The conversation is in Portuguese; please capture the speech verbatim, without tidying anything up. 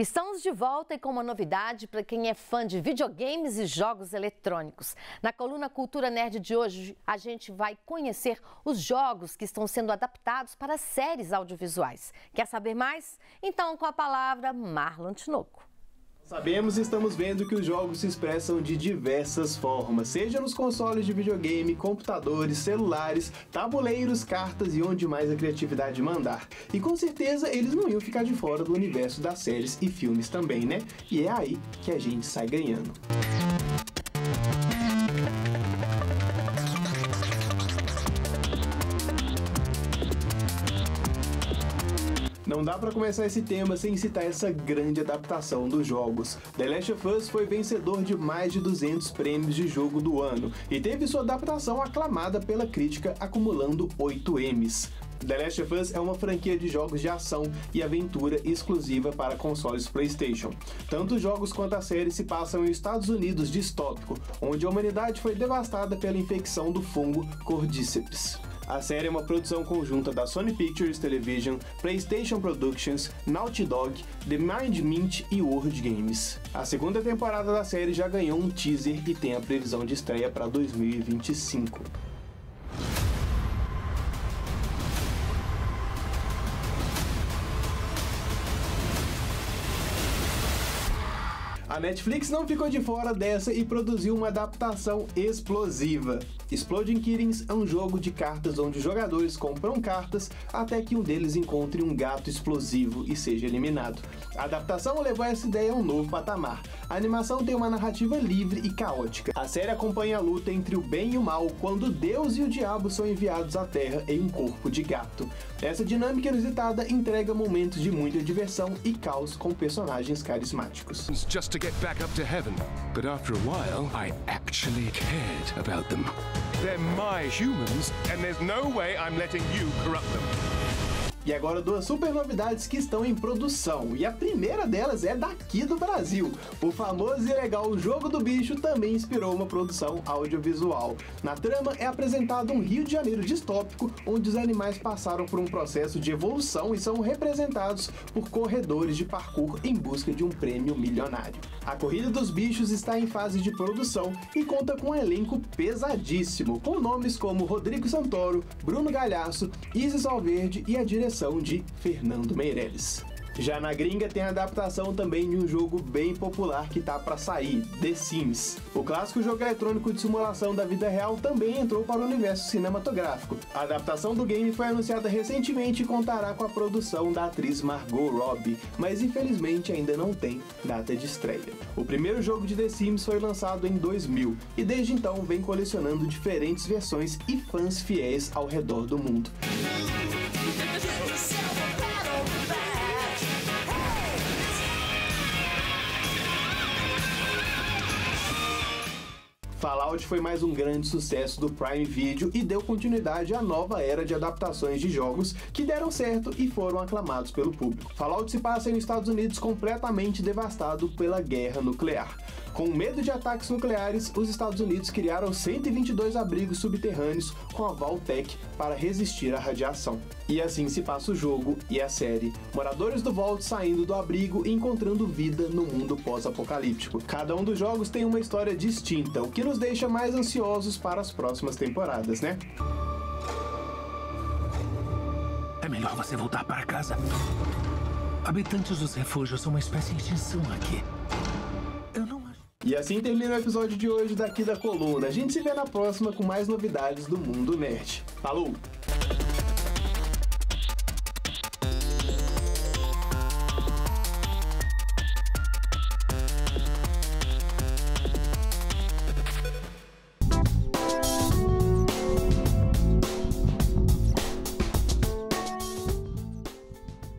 Estamos de volta e com uma novidade para quem é fã de videogames e jogos eletrônicos. Na coluna Cultura Nerd de hoje, a gente vai conhecer os jogos que estão sendo adaptados para séries audiovisuais. Quer saber mais? Então, com a palavra, Marlon Tinoco. Sabemos e estamos vendo que os jogos se expressam de diversas formas, seja nos consoles de videogame, computadores, celulares, tabuleiros, cartas e onde mais a criatividade mandar. E com certeza eles não iam ficar de fora do universo das séries e filmes também, né? E é aí que a gente sai ganhando. Não dá para começar esse tema sem citar essa grande adaptação dos jogos. The Last of Us foi vencedor de mais de duzentos prêmios de jogo do ano e teve sua adaptação aclamada pela crítica, acumulando oito Emmys. The Last of Us é uma franquia de jogos de ação e aventura exclusiva para consoles PlayStation. Tanto os jogos quanto a série se passam em Estados Unidos distópico, onde a humanidade foi devastada pela infecção do fungo Cordyceps. A série é uma produção conjunta da Sony Pictures Television, PlayStation Productions, Naughty Dog, The Mind Mint e World Games. A segunda temporada da série já ganhou um teaser e tem a previsão de estreia para dois mil e vinte e cinco. A Netflix não ficou de fora dessa e produziu uma adaptação explosiva. Exploding Kittens é um jogo de cartas onde os jogadores compram cartas até que um deles encontre um gato explosivo e seja eliminado. A adaptação levou essa ideia a um novo patamar. A animação tem uma narrativa livre e caótica. A série acompanha a luta entre o bem e o mal quando Deus e o diabo são enviados à Terra em um corpo de gato. Essa dinâmica inusitada entrega momentos de muita diversão e caos com personagens carismáticos. Get back up to heaven, but after a while I actually cared about them. They're my humans and there's no way I'm letting you corrupt them. E agora duas super novidades que estão em produção, e a primeira delas é daqui do Brasil. O famoso e legal Jogo do Bicho também inspirou uma produção audiovisual. Na trama é apresentado um Rio de Janeiro distópico, onde os animais passaram por um processo de evolução e são representados por corredores de parkour em busca de um prêmio milionário. A Corrida dos Bichos está em fase de produção e conta com um elenco pesadíssimo, com nomes como Rodrigo Santoro, Bruno Galhaço, Isis Valverde e a direção de Fernando Meirelles. Já na gringa tem a adaptação também de um jogo bem popular que tá para sair, The Sims. O clássico jogo eletrônico de simulação da vida real também entrou para o universo cinematográfico. A adaptação do game foi anunciada recentemente e contará com a produção da atriz Margot Robbie, mas infelizmente ainda não tem data de estreia. O primeiro jogo de The Sims foi lançado em dois mil e desde então vem colecionando diferentes versões e fãs fiéis ao redor do mundo. Fallout foi mais um grande sucesso do Prime Video e deu continuidade à nova era de adaptações de jogos que deram certo e foram aclamados pelo público. Fallout se passa nos Estados Unidos completamente devastado pela guerra nuclear. Com medo de ataques nucleares, os Estados Unidos criaram cento e vinte e dois abrigos subterrâneos com a Vault-Tec para resistir à radiação. E assim se passa o jogo e a série. Moradores do Vault saindo do abrigo e encontrando vida no mundo pós-apocalíptico. Cada um dos jogos tem uma história distinta, o que nos deixa mais ansiosos para as próximas temporadas, né? É melhor você voltar para casa. Habitantes dos refúgios são uma espécie de extinção aqui. Eu não... E assim termina o episódio de hoje daqui da coluna. A gente se vê na próxima com mais novidades do Mundo Nerd. Falou!